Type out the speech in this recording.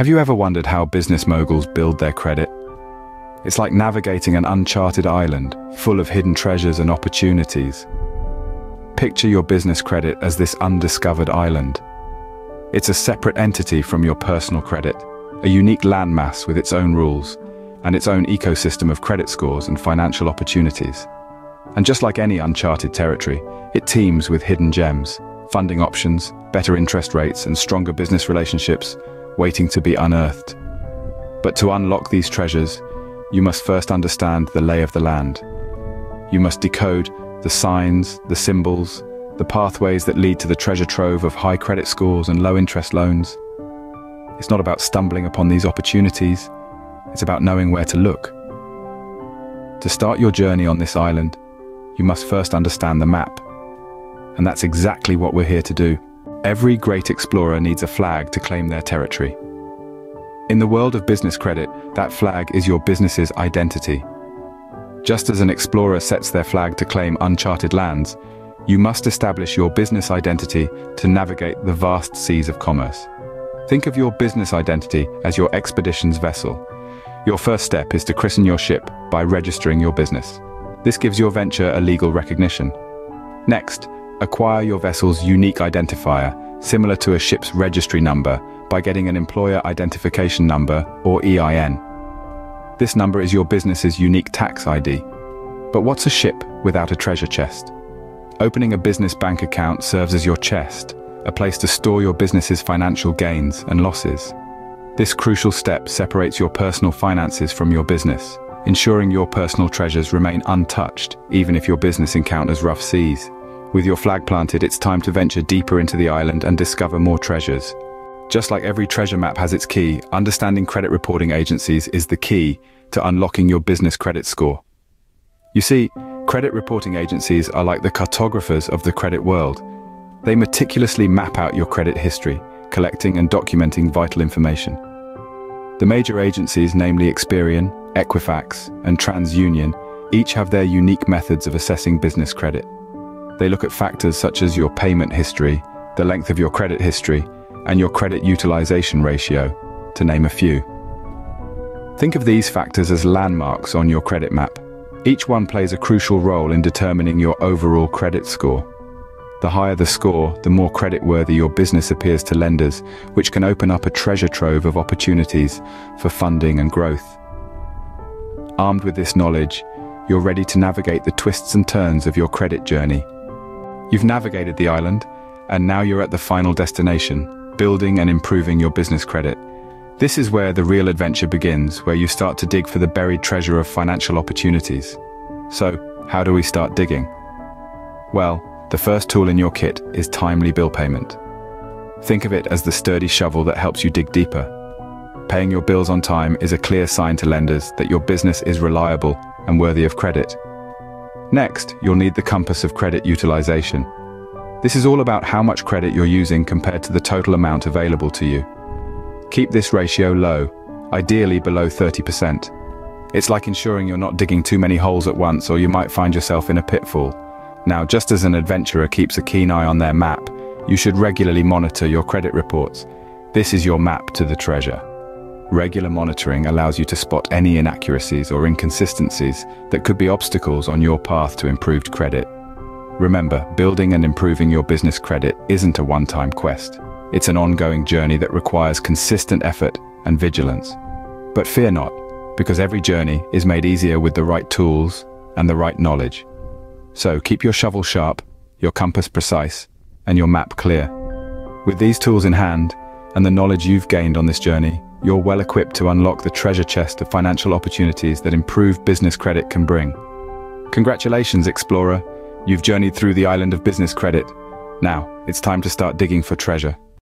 Have you ever wondered how business moguls build their credit? It's like navigating an uncharted island full of hidden treasures and opportunities. Picture your business credit as this undiscovered island. It's a separate entity from your personal credit, a unique landmass with its own rules and its own ecosystem of credit scores and financial opportunities. And just like any uncharted territory, it teems with hidden gems, funding options, better interest rates and stronger business relationships waiting to be unearthed. But to unlock these treasures, you must first understand the lay of the land. You must decode the signs, the symbols, the pathways that lead to the treasure trove of high credit scores and low interest loans. It's not about stumbling upon these opportunities, it's about knowing where to look. To start your journey on this island, you must first understand the map. And that's exactly what we're here to do. Every great explorer needs a flag to claim their territory. In the world of business credit, that flag is your business's identity. Just as an explorer sets their flag to claim uncharted lands, you must establish your business identity to navigate the vast seas of commerce. Think of your business identity as your expedition's vessel. Your first step is to christen your ship by registering your business. This gives your venture a legal recognition. Next, acquire your vessel's unique identifier, similar to a ship's registry number, by getting an employer identification number, or EIN. This number is your business's unique tax ID. But what's a ship without a treasure chest? Opening a business bank account serves as your chest, a place to store your business's financial gains and losses. This crucial step separates your personal finances from your business, ensuring your personal treasures remain untouched, even if your business encounters rough seas. With your flag planted, it's time to venture deeper into the island and discover more treasures. Just like every treasure map has its key, understanding credit reporting agencies is the key to unlocking your business credit score. You see, credit reporting agencies are like the cartographers of the credit world. They meticulously map out your credit history, collecting and documenting vital information. The major agencies, namely Experian, Equifax, and TransUnion, each have their unique methods of assessing business credit. They look at factors such as your payment history, the length of your credit history, and your credit utilization ratio, to name a few. Think of these factors as landmarks on your credit map. Each one plays a crucial role in determining your overall credit score. The higher the score, the more creditworthy your business appears to lenders, which can open up a treasure trove of opportunities for funding and growth. Armed with this knowledge, you're ready to navigate the twists and turns of your credit journey. You've navigated the island, and now you're at the final destination, building and improving your business credit. This is where the real adventure begins, where you start to dig for the buried treasure of financial opportunities. So, how do we start digging? Well, the first tool in your kit is timely bill payment. Think of it as the sturdy shovel that helps you dig deeper. Paying your bills on time is a clear sign to lenders that your business is reliable and worthy of credit. Next, you'll need the compass of credit utilization. This is all about how much credit you're using compared to the total amount available to you. Keep this ratio low, ideally below 30%. It's like ensuring you're not digging too many holes at once, or you might find yourself in a pitfall. Now, just as an adventurer keeps a keen eye on their map, you should regularly monitor your credit reports. This is your map to the treasure. Regular monitoring allows you to spot any inaccuracies or inconsistencies that could be obstacles on your path to improved credit. Remember, building and improving your business credit isn't a one-time quest. It's an ongoing journey that requires consistent effort and vigilance. But fear not, because every journey is made easier with the right tools and the right knowledge. So keep your shovel sharp, your compass precise, and your map clear. With these tools in hand, and the knowledge you've gained on this journey, you're well equipped to unlock the treasure chest of financial opportunities that improved business credit can bring. Congratulations, explorer! You've journeyed through the island of business credit. Now, it's time to start digging for treasure.